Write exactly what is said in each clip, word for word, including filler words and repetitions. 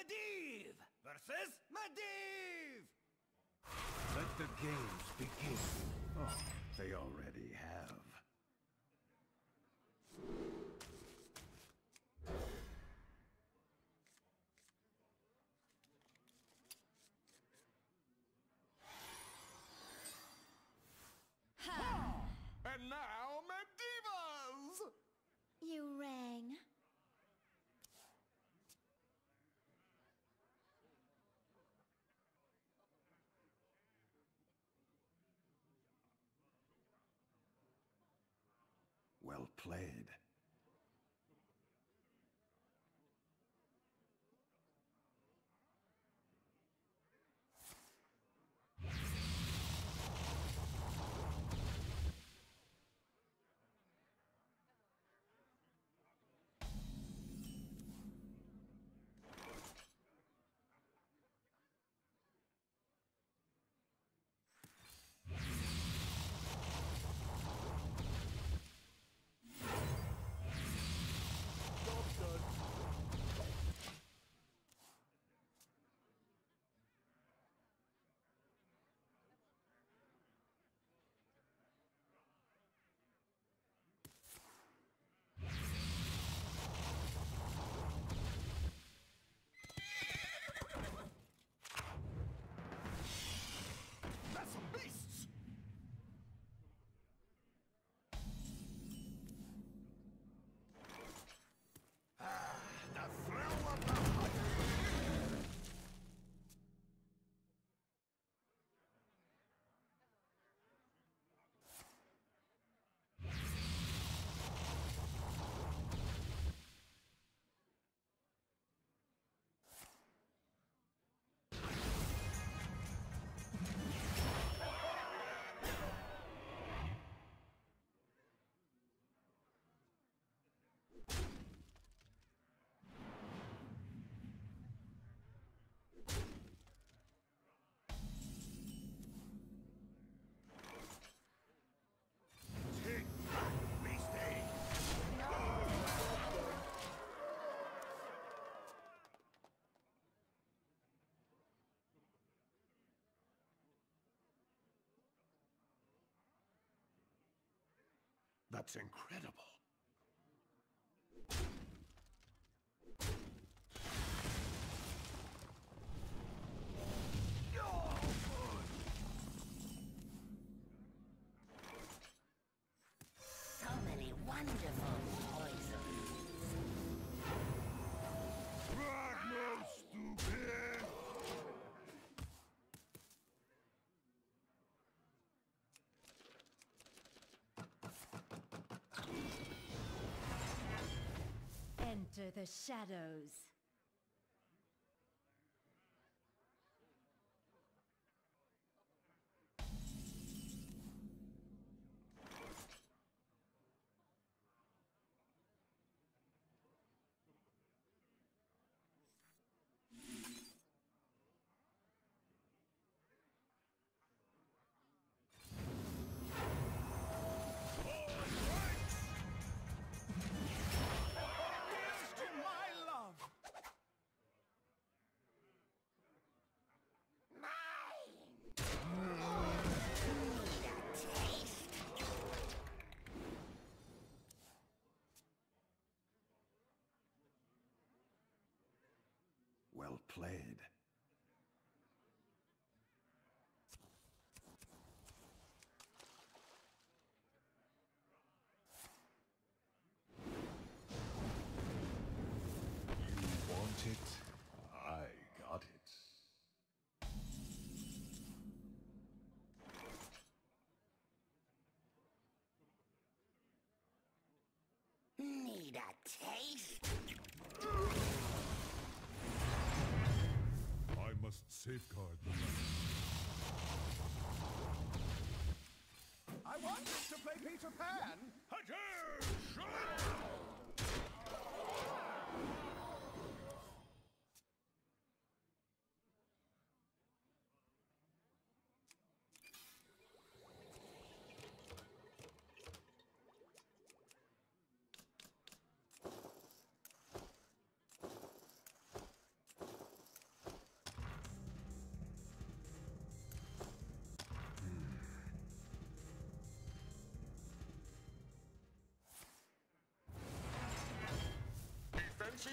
Medivh versus Medivh! Let the games begin. Oh, they already have. And now, Medivh's! You rang. Well played. That's incredible. So many wonderful poisons. Ragnar, stupid! Enter the shadows. Well played. You want it, I got it. Need a taste? I must safeguard them. I want us to play Peter Pan!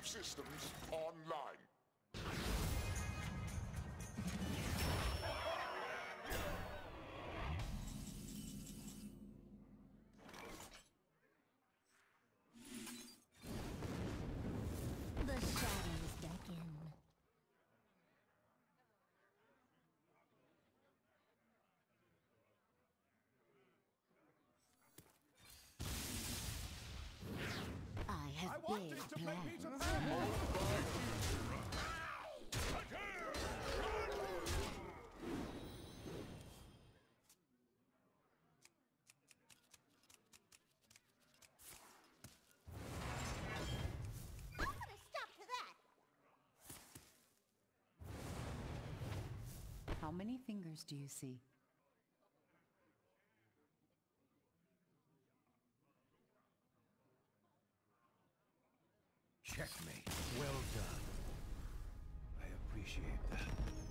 defensive systems online. The shadows beckon. I have I want this to make Peter Pan. How many fingers do you see? Checkmate. Well done. I appreciate that.